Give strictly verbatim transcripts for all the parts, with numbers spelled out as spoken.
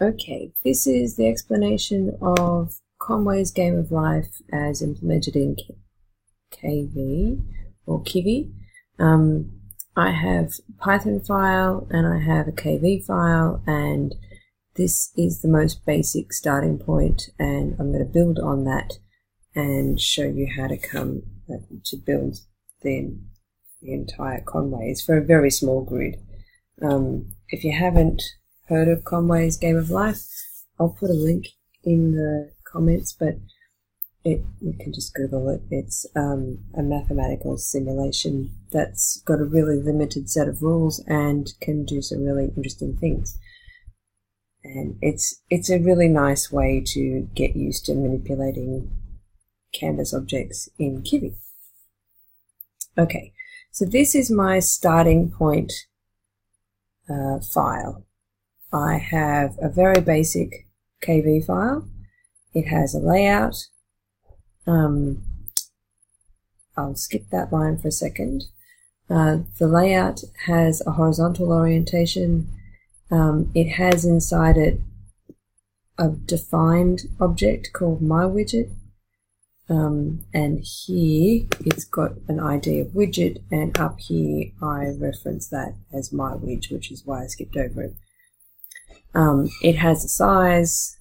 Okay, this is the explanation of Conway's Game of Life as implemented in Kivy or Kivy. Um, I have a Python file and I have a Kivy file, and this is the most basic starting point, and I'm going to build on that and show you how to come to build the, the entire Conway's for a very small grid. Um, if you haven't heard of Conway's Game of Life, I'll put a link in the comments, but it, you can just Google it. It's um, a mathematical simulation that's got a really limited set of rules and can do some really interesting things. And it's, it's a really nice way to get used to manipulating canvas objects in Kivy. Okay, so this is my starting point uh, file. I have a very basic Kivy file. It has a layout. Um, I'll skip that line for a second. Uh, the layout has a horizontal orientation. Um, it has inside it a defined object called my widget. Um, and here it's got an I D of widget, and up here I reference that as my widget, which is why I skipped over it. Um, it has a size,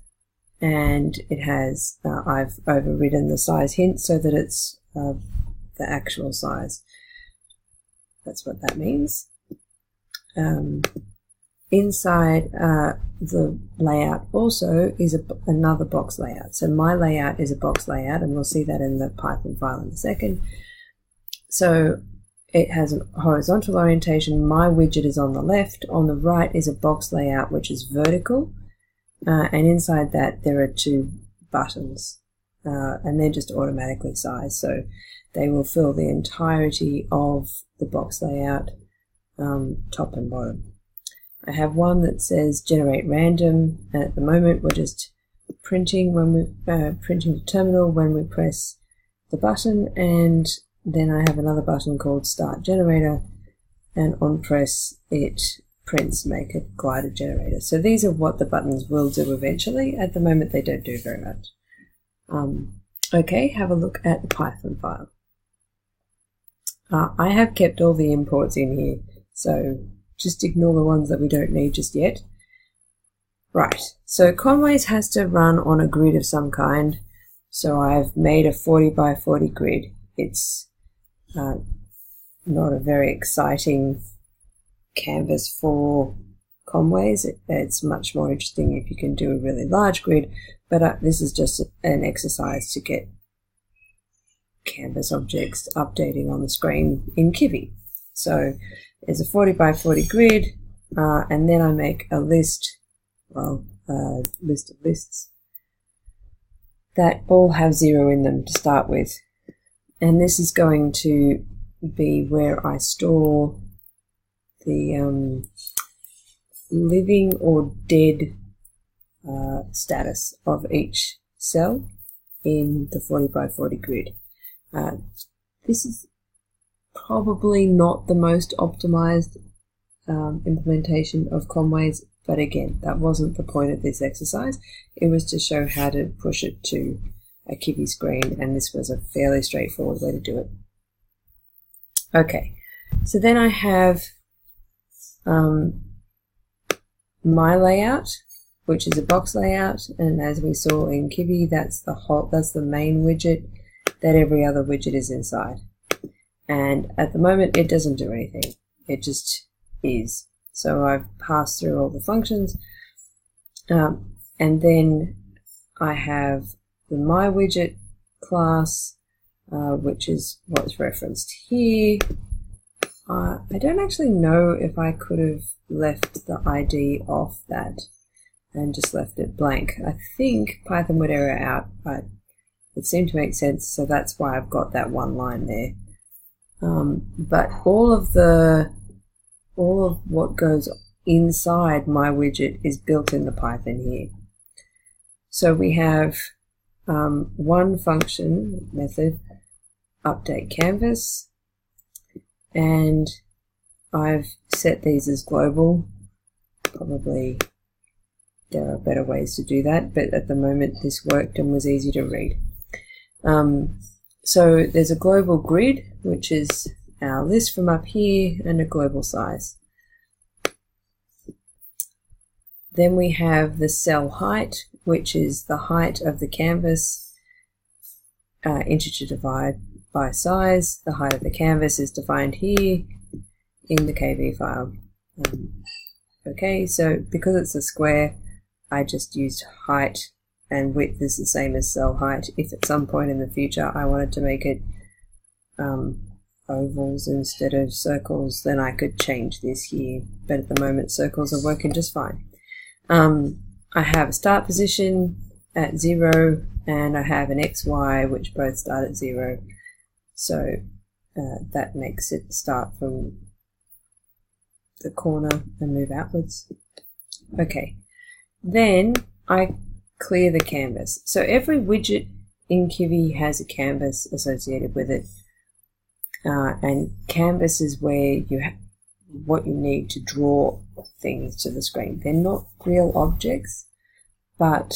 and it has, uh, I've overridden the size hint so that it's uh, the actual size. That's what that means. Um, inside uh, the layout also is a, another box layout. So my layout is a box layout, and we'll see that in the Python file in a second. So it has a horizontal orientation. My widget is on the left. On the right is a box layout, which is vertical. Uh, and inside that, there are two buttons. Uh, and they're just automatically sized. So they will fill the entirety of the box layout, um, top and bottom. I have one that says generate random. And at the moment, we're just printing, when we, uh, printing the terminal when we press the button. And then I have another button called Start Generator, and on press it prints Make a Glider Generator. So these are what the buttons will do eventually. At the moment they don't do very much. Um, okay, have a look at the Python file. Uh, I have kept all the imports in here, so just ignore the ones that we don't need just yet. Right, so Conway's has to run on a grid of some kind, so I've made a forty by forty grid. It's Uh, not a very exciting canvas for Conway's. It, it's much more interesting if you can do a really large grid, but uh, this is just an exercise to get canvas objects updating on the screen in Kivy. So there's a forty by forty grid, uh, and then I make a list, well, a list of lists that all have zero in them to start with. And this is going to be where I store the um, living or dead uh, status of each cell in the forty by forty grid. Uh, this is probably not the most optimized um, implementation of Conway's, but again, that wasn't the point of this exercise. It was to show how to push it to a Kivy screen, and this was a fairly straightforward way to do it. Okay, so then I have um, my layout, which is a box layout, and as we saw in Kivy, that's the whole, that's the main widget that every other widget is inside. And at the moment, it doesn't do anything; it just is. So I've passed through all the functions, um, and then I have the MyWidget class, uh, which is what's referenced here. Uh, I don't actually know if I could have left the I D off that and just left it blank. I think Python would error out, but it seemed to make sense, so that's why I've got that one line there. Um, but all of the all of what goes inside MyWidget is built in the Python here. So we have Um, one function method, update canvas, and I've set these as global, probably there are better ways to do that, but at the moment this worked and was easy to read. Um, so there's a global grid, which is our list from up here, and a global size. Then we have the cell height, which is the height of the canvas, uh, integer divide by size. The height of the canvas is defined here in the Kivy file. Um, okay, so because it's a square, I just used height, and width is the same as cell height. If at some point in the future I wanted to make it um, ovals instead of circles, then I could change this here, but at the moment circles are working just fine. Um, I have a start position at zero, and I have an X Y which both start at zero, so uh, that makes it start from the corner and move outwards. Okay, then I clear the canvas. So every widget in Kivy has a canvas associated with it. Uh, and canvas is where you ha what you need to draw things to the screen. They're not real objects, but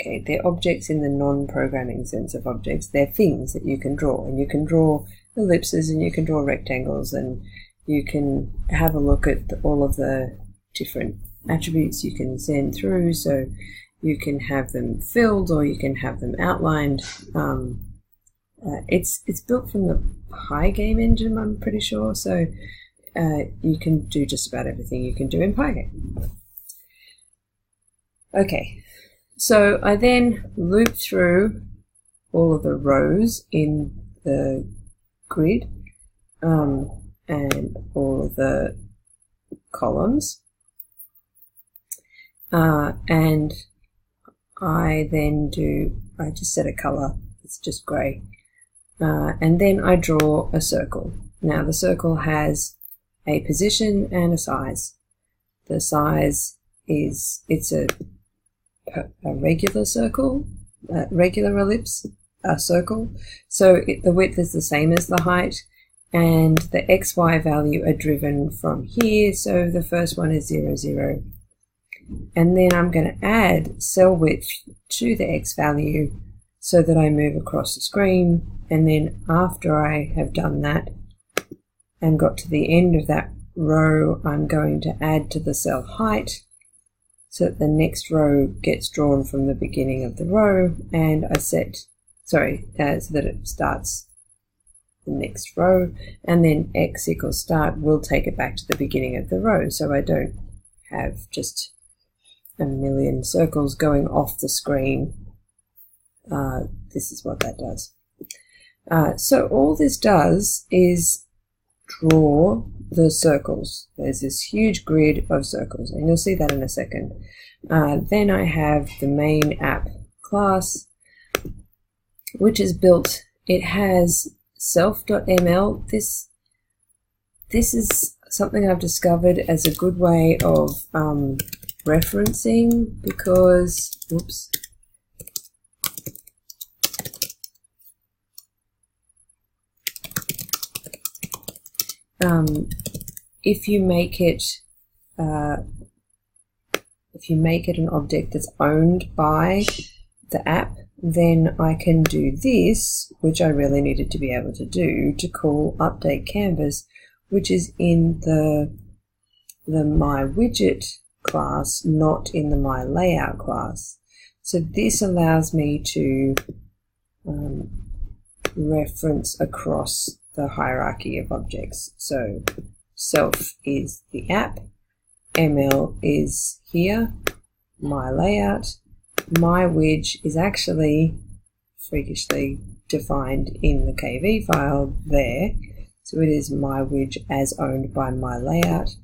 okay, they're objects in the non-programming sense of objects. They're things that you can draw, and you can draw ellipses, and you can draw rectangles, and you can have a look at the, all of the different attributes you can send through. So you can have them filled, or you can have them outlined. Um, Uh, it's it's built from the Pygame engine, I'm pretty sure, so uh, you can do just about everything you can do in Pygame. Okay, so I then loop through all of the rows in the grid um, and all of the columns, uh, and I then do, I just set a colour, it's just grey. Uh, and then I draw a circle. Now the circle has a position and a size. The size is, it's a, a regular circle, a regular ellipse, a circle. So it, the width is the same as the height, and the X Y value are driven from here. So the first one is zero, zero. And then I'm going to add cell width to the X value so that I move across the screen, and then after I have done that and got to the end of that row, I'm going to add to the cell height so that the next row gets drawn from the beginning of the row, and I set, sorry, uh, so that it starts the next row, and then X equals start will take it back to the beginning of the row, so I don't have just a million circles going off the screen. Uh, this is what that does. Uh, so all this does is draw the circles. There's this huge grid of circles, and you'll see that in a second. Uh, then I have the main app class, which is built. It has self.ml. This, this is something I've discovered as a good way of um, referencing, because, oops. Um, if you make it, uh, if you make it an object that's owned by the app, then I can do this, which I really needed to be able to do, to call update canvas, which is in the the my widget class, not in the my layout class. So this allows me to um, reference across the hierarchy of objects. So self is the app, M L is here, my layout, my widget is actually freakishly defined in the Kivy file there. So it is my widget as owned by my layout.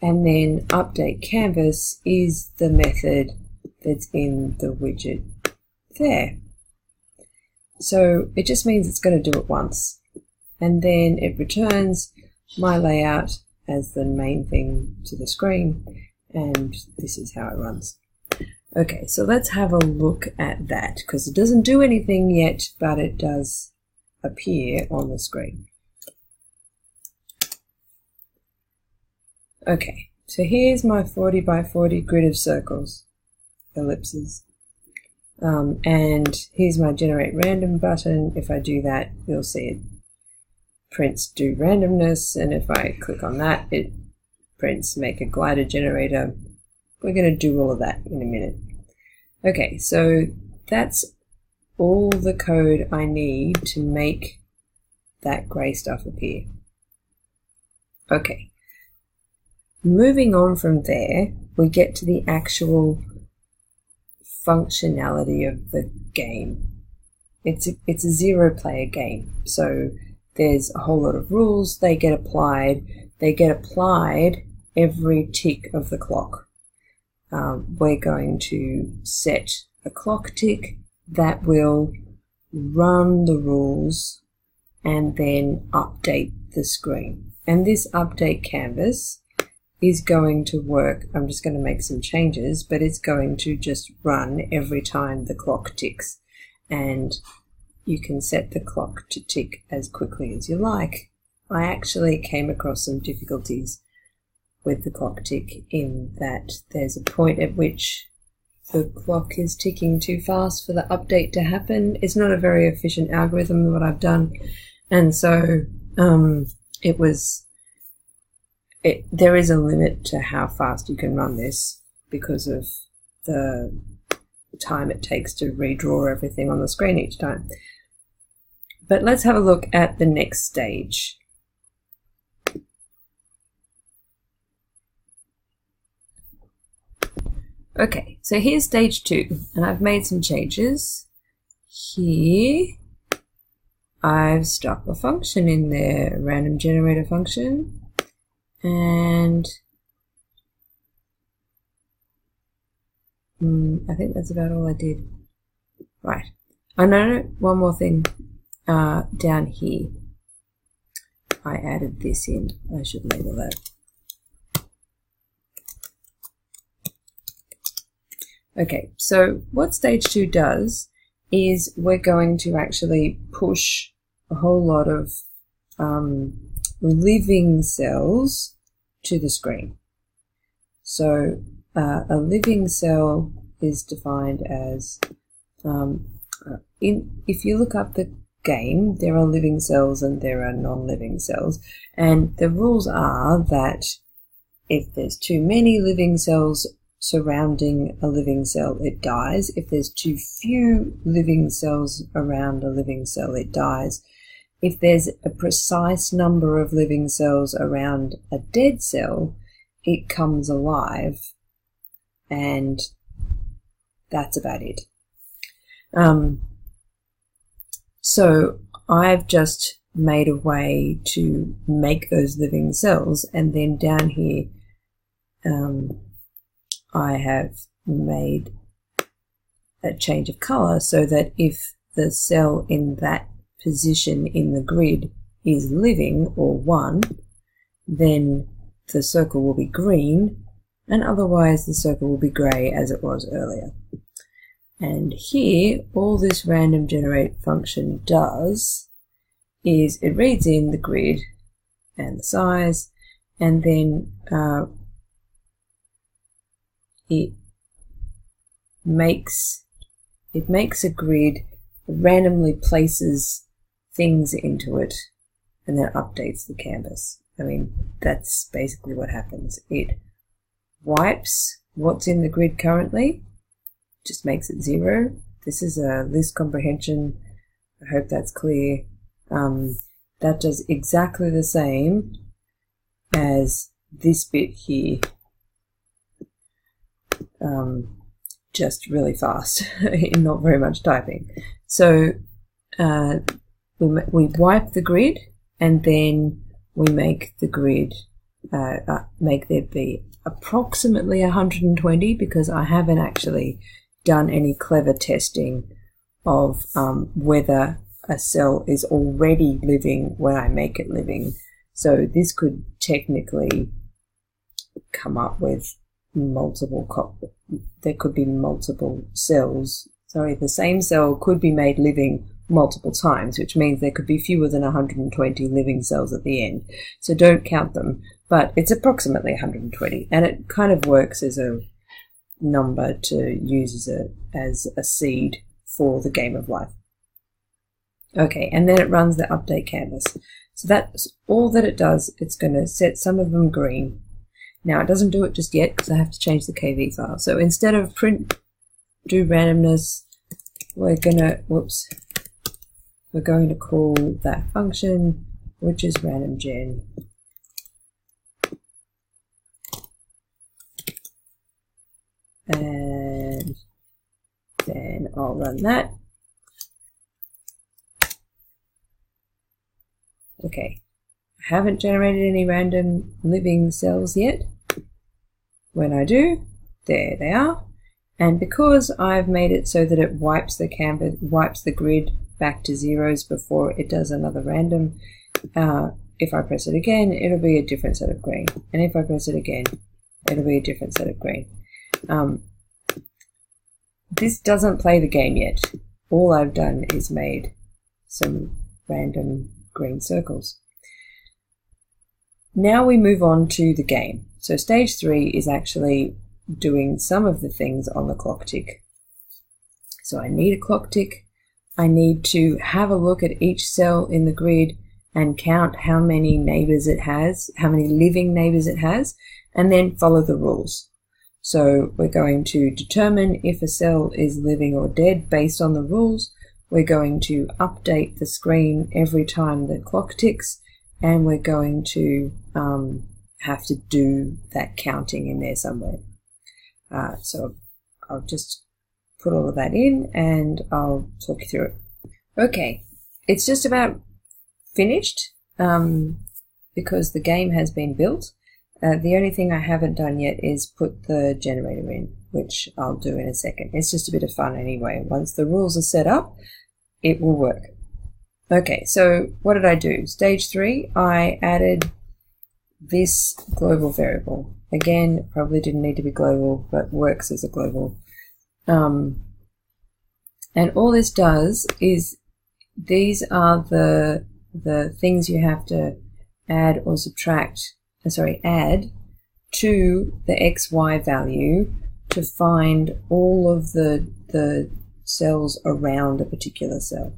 And then update canvas is the method that's in the widget there. So it just means it's going to do it once. And then it returns my layout as the main thing to the screen, and this is how it runs. Okay, so let's have a look at that, because it doesn't do anything yet, but it does appear on the screen. Okay, So here's my forty by forty grid of circles, ellipses. Um, and here's my generate random button. If I do that, you'll see it prints do randomness, and if I click on that, it prints make a glider generator. We're going to do all of that in a minute. Okay, so that's all the code I need to make that grey stuff appear. Okay, moving on from there, we get to the actual functionality of the game. It's a, it's a zero-player game, so there's a whole lot of rules. They get applied. They get applied every tick of the clock. Um, we're going to set a clock tick that will run the rules and then update the screen. And this update canvas is going to work. I'm just going to make some changes, but it's going to just run every time the clock ticks. And you can set the clock to tick as quickly as you like. I actually came across some difficulties with the clock tick in that there's a point at which the clock is ticking too fast for the update to happen. It's not a very efficient algorithm, what I've done. And so um, it was... It, there is a limit to how fast you can run this because of the time it takes to redraw everything on the screen each time. But let's have a look at the next stage. Okay, so here's stage two, and I've made some changes. Here, I've stuck a function in there, a random generator function. And mm, I think that's about all I did. Right. Oh, no, no, one more thing. Uh, down here, I added this in. I should label that. Okay, so what stage two does is we're going to actually push a whole lot of um, living cells to the screen. So uh, a living cell is defined as, um, in, if you look up the game, there are living cells and there are non-living cells. And the rules are that if there's too many living cells surrounding a living cell, it dies. If there's too few living cells around a living cell, it dies. If there's a precise number of living cells around a dead cell, it comes alive, and that's about it. Um, so I've just made a way to make those living cells, and then down here um, I have made a change of color so that if the cell in that position in the grid is living or one, then the circle will be green, and otherwise the circle will be grey as it was earlier. And here, all this random generate function does is it reads in the grid and the size, and then uh, it makes it makes a grid, randomly places things into it, and then updates the canvas. I mean, that's basically what happens. It wipes what's in the grid currently, just makes it zero. This is a list comprehension. I hope that's clear. Um, that does exactly the same as this bit here, um, just really fast in not very much typing. So uh, we, we wipe the grid, and then we make the grid, uh, uh, make there be approximately one hundred twenty, because I haven't actually done any clever testing of um, whether a cell is already living when I make it living. So this could technically come up with multiple cop there could be multiple cells. Sorry, the same cell could be made living multiple times, which means there could be fewer than one hundred twenty living cells at the end. So don't count them, but it's approximately one hundred twenty, and it kind of works as a number to use as a, as a seed for the game of life. Okay, and then it runs the update canvas. So that's all that it does. It's going to set some of them green. Now, it doesn't do it just yet because I have to change the K V file. So instead of print do randomness, we're going to, whoops, we're going to call that function, which is random gen. And then I'll run that. Okay, I haven't generated any random living cells yet. When I do, there they are. And because I've made it so that it wipes the canvas, wipes the grid back to zeros before it does another random, uh, if I press it again, it'll be a different set of green. And if I press it again, it'll be a different set of green. Um, this doesn't play the game yet. All I've done is made some random green circles. Now we move on to the game. So stage three is actually doing some of the things on the clock tick. So I need a clock tick. I need to have a look at each cell in the grid and count how many neighbors it has, how many living neighbors it has, and then follow the rules. So we're going to determine if a cell is living or dead based on the rules. We're going to update the screen every time the clock ticks, and we're going to um, have to do that counting in there somewhere. Uh, so I'll just put all of that in and I'll talk you through it. Okay, it's just about finished um, because the game has been built. Uh, the only thing I haven't done yet is put the generator in, which I'll do in a second. It's just a bit of fun anyway. Once the rules are set up, it will work. Okay, so what did I do? Stage three, I added this global variable. Again, probably didn't need to be global, but works as a global. Um, and all this does is these are the, the things you have to add or subtract, uh, sorry, add to the X Y value to find all of the, the cells around a particular cell.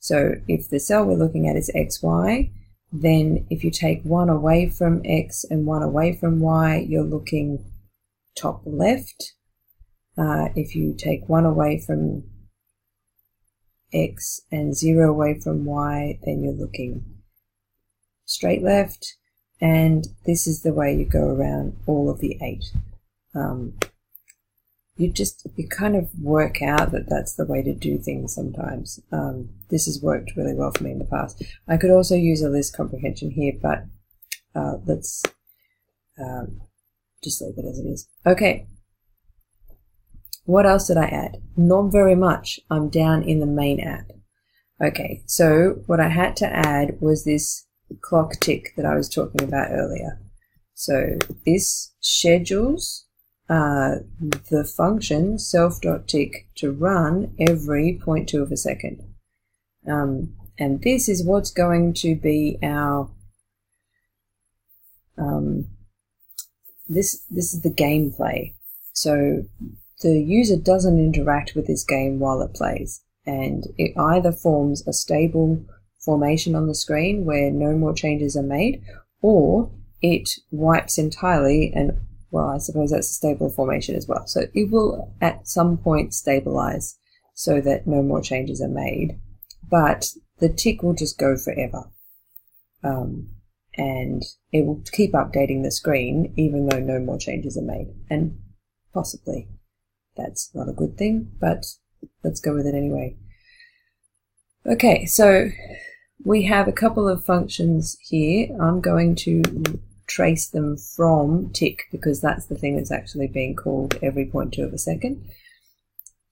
So if the cell we're looking at is X Y, then if you take one away from X and one away from Y, you're looking top left. Uh, if you take one away from X and zero away from Y, then you're looking straight left. And this is the way you go around all of the eight. Um, you just, you kind of work out that that's the way to do things sometimes. Um, this has worked really well for me in the past. I could also use a list comprehension here, but uh, let's um, just leave it as it is. Okay. What else did I add? Not very much. I'm down in the main app. Okay, so what I had to add was this clock tick that I was talking about earlier. So this schedules Uh, the function self.tick to run every zero point two of a second. Um, and this is what's going to be our, um, this, this is the gameplay. So the user doesn't interact with this game while it plays, and it either forms a stable formation on the screen where no more changes are made, or it wipes entirely and well, I suppose that's a stable formation as well. So it will at some point stabilize so that no more changes are made, but the tick will just go forever. Um, and it will keep updating the screen even though no more changes are made. And possibly that's not a good thing, but let's go with it anyway. Okay, so we have a couple of functions here. I'm going to trace them from tick because that's the thing that's actually being called every zero point two of a second.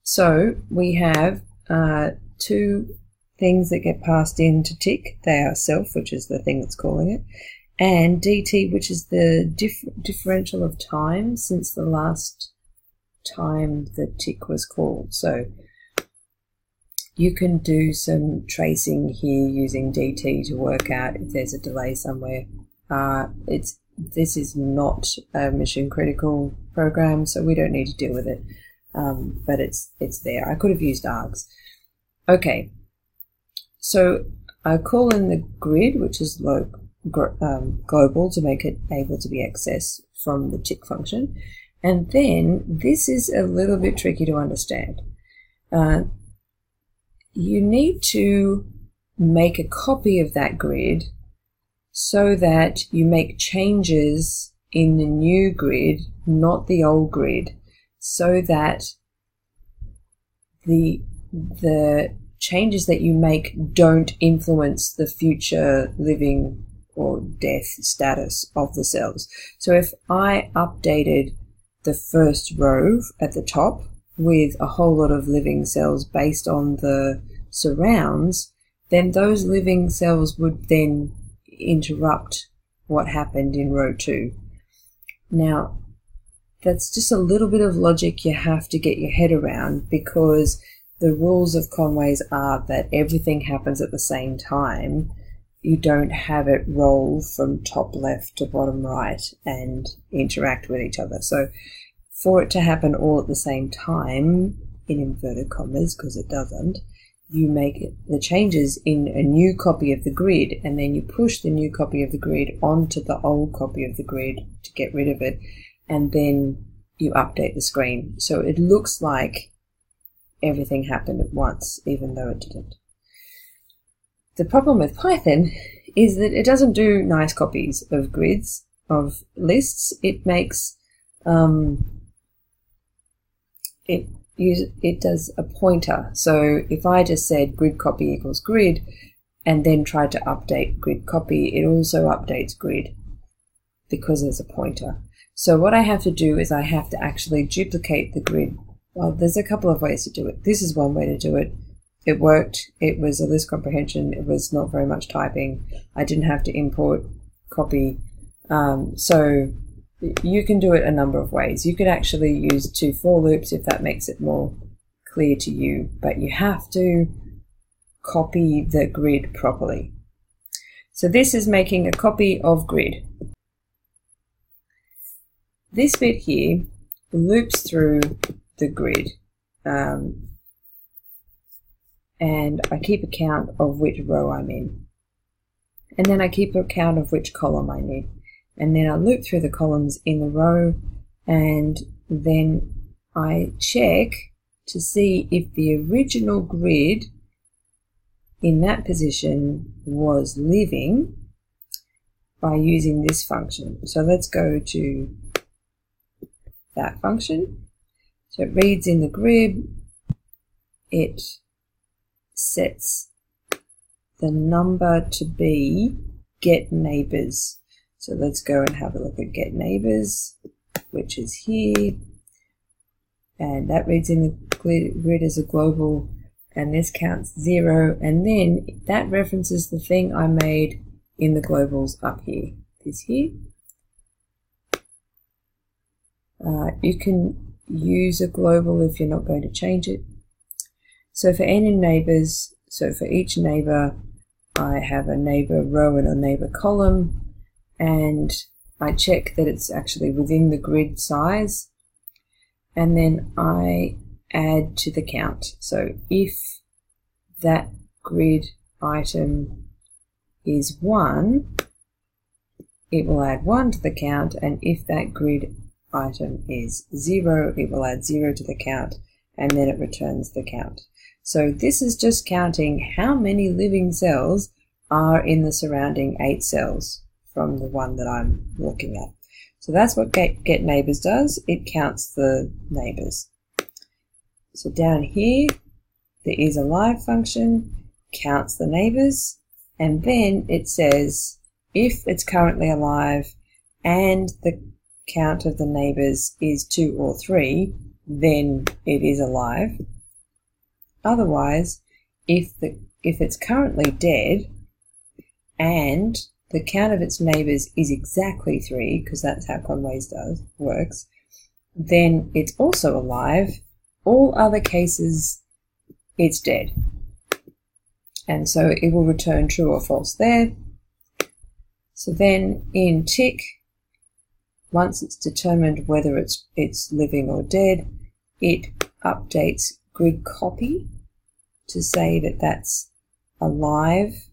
So we have uh, two things that get passed into tick. They are self, which is the thing that's calling it, and dt, which is the dif differential of time since the last time the tick was called. So you can do some tracing here using dt to work out if there's a delay somewhere. Uh, it's this is not a mission critical program, so we don't need to deal with it. Um, but it's it's there. I could have used args. Okay, so I call in the grid, which is low, um, global, to make it able to be accessed from the tick function. And then this is a little bit tricky to understand. Uh, you need to make a copy of that grid so that you make changes in the new grid, not the old grid, so that the the changes that you make don't influence the future living or death status of the cells. So if I updated the first row at the top with a whole lot of living cells based on the surrounds, then those living cells would then interrupt what happened in row two. Now, that's just a little bit of logic you have to get your head around, because the rules of Conway's are that everything happens at the same time. You don't have it roll from top left to bottom right and interact with each other. So for it to happen all at the same time, in inverted commas, because it doesn't, you make the changes in a new copy of the grid, and then you push the new copy of the grid onto the old copy of the grid to get rid of it, and then you update the screen. So it looks like everything happened at once, even though it didn't. The problem with Python is that it doesn't do nice copies of grids, of lists. It makes, um, it use, it does a pointer. So if I just said grid copy equals grid and then tried to update grid copy, it also updates grid because there's a pointer. So what I have to do is I have to actually duplicate the grid. Well, there's a couple of ways to do it. This is one way to do it. It worked. It was a list comprehension. It was not very much typing. I didn't have to import, copy. Um, so you can do it a number of ways. You could actually use two for loops if that makes it more clear to you, but you have to copy the grid properly. So this is making a copy of grid. This bit here loops through the grid. Um, and I keep a count of which row I'm in. And then I keep a count of which column I'm in. And then I loop through the columns in the row, and then I check to see if the original grid in that position was living by using this function. So let's go to that function. So it reads in the grid, it sets the number to be get neighbors. So let's go and have a look at get neighbors, which is here, and that reads in the grid as a global, and this counts zero, and then that references the thing I made in the globals up here, this here. Uh, you can use a global if you're not going to change it. So for n in neighbors, so for each neighbor, I have a neighbor row and a neighbor column, and I check that it's actually within the grid size, and then I add to the count. So if that grid item is one, it will add one to the count, and if that grid item is zero, it will add zero to the count, and then it returns the count. So this is just counting how many living cells are in the surrounding eight cells from the one that I'm looking at. So that's what get, get neighbors does. It counts the neighbors. So down here, the is alive function counts the neighbors, and then it says if it's currently alive and the count of the neighbors is two or three, then it is alive. Otherwise, if the if it's currently dead and the count of its neighbors is exactly three, because that's how Conway's does works, then it's also alive. All other cases, it's dead. And so it will return true or false there. So then in tick, Once it's determined whether it's it's living or dead, it updates grid copy to say that that's alive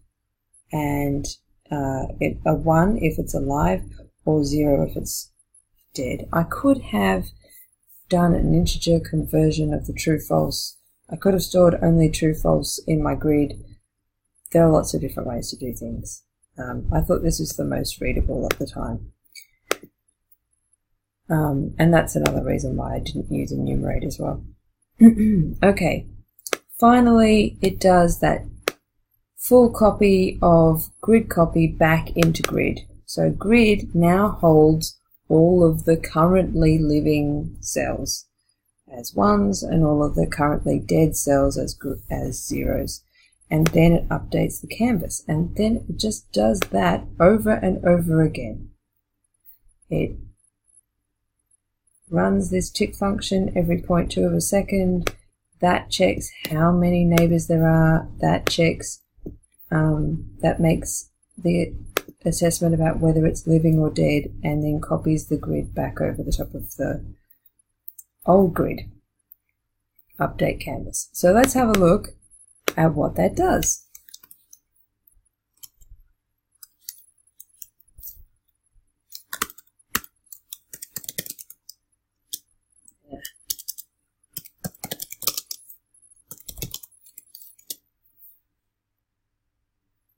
and uh, it, a one if it's alive or zero if it's dead. I could have done an integer conversion of the true-false. I could have stored only true-false in my grid. There are lots of different ways to do things. Um, I thought this was the most readable at the time. Um, and that's another reason why I didn't use a numerate as well. Okay, finally it does that full copy of grid copy back into grid. So grid now holds all of the currently living cells as ones and all of the currently dead cells as, as zeros. And then it updates the canvas, and then it just does that over and over again. It runs this tick function every zero point two of a second. That checks how many neighbors there are. That checks, um, that makes the assessment about whether it's living or dead, and then copies the grid back over the top of the old grid. Update canvas. So let's have a look at what that does.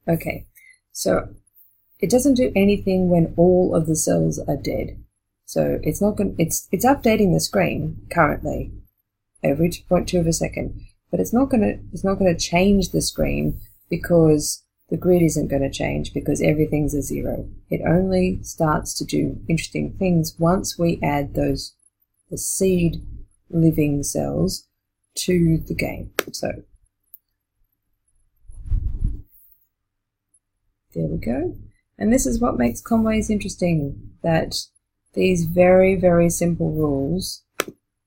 Okay, so it doesn't do anything when all of the cells are dead. So it's not going. It's it's updating the screen currently every zero point two of a second, but it's not going to it's not going to change the screen because the grid isn't going to change because everything's a zero. It only starts to do interesting things once we add those the seed living cells to the game. So there we go. And this is what makes Conway's interesting, that these very, very simple rules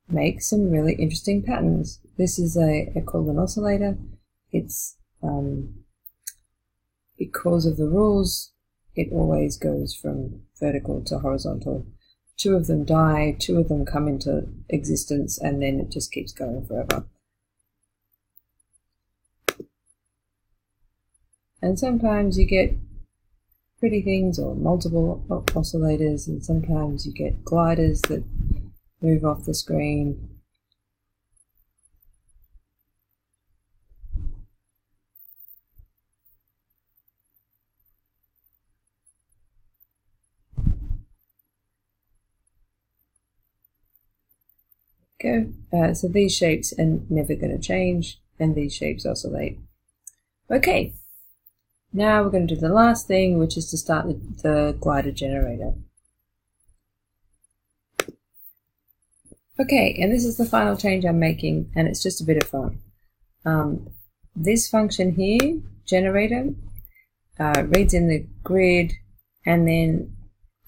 make some really interesting patterns. This is a, a called an oscillator. It's um, because of the rules, it always goes from vertical to horizontal. Two of them die, two of them come into existence, and then it just keeps going forever. And sometimes you get pretty things or multiple oscillators, and sometimes you get gliders that move off the screen. There we go. Uh, so these shapes are never going to change, and these shapes oscillate. Okay. Now we're going to do the last thing, which is to start the, the glider generator. Okay, and this is the final change I'm making, and it's just a bit of fun. Um, this function here, generator, uh, reads in the grid, and then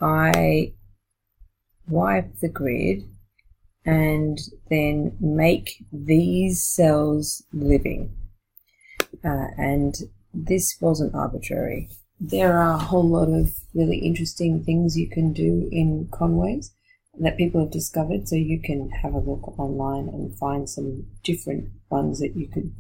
I wipe the grid, and then make these cells living. Uh, and this wasn't arbitrary. There are a whole lot of really interesting things you can do in Conway's that people have discovered, so you can have a look online and find some different ones that you could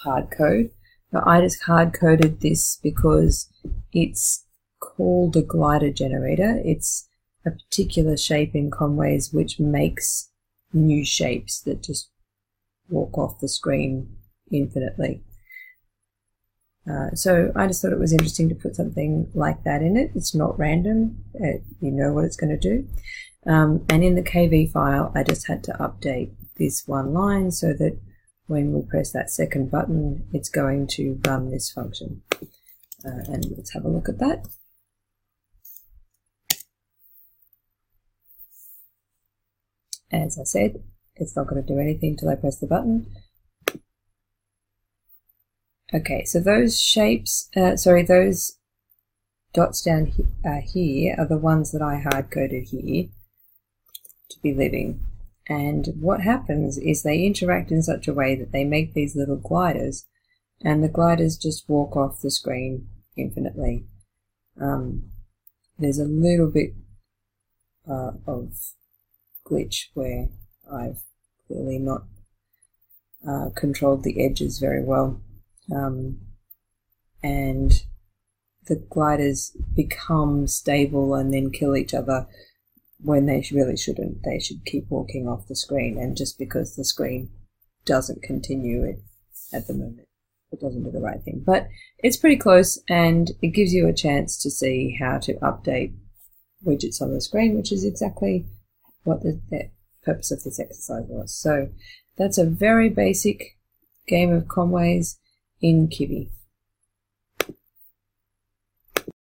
hard code. Now, I just hard coded this because it's called a glider generator. It's a particular shape in Conway's which makes new shapes that just walk off the screen infinitely. Uh, so I just thought it was interesting to put something like that in it. It's not random. It, you know what it's going to do. Um, and in the Kivy file, I just had to update this one line so that when we press that second button, it's going to run this function. Uh, and let's have a look at that. As I said, it's not going to do anything till I press the button. Okay, so those shapes, uh, sorry, those dots down he uh, here are the ones that I hard-coded here to be living. And what happens is they interact in such a way that they make these little gliders, and the gliders just walk off the screen infinitely. Um, there's a little bit uh, of glitch where I've clearly not uh, controlled the edges very well. Um, and the gliders become stable and then kill each other when they really shouldn't. They should keep walking off the screen, and just because the screen doesn't continue it at the moment, it doesn't do the right thing. But it's pretty close, and it gives you a chance to see how to update widgets on the screen, which is exactly what the, the purpose of this exercise was. So that's a very basic game of Conway's in Kivy.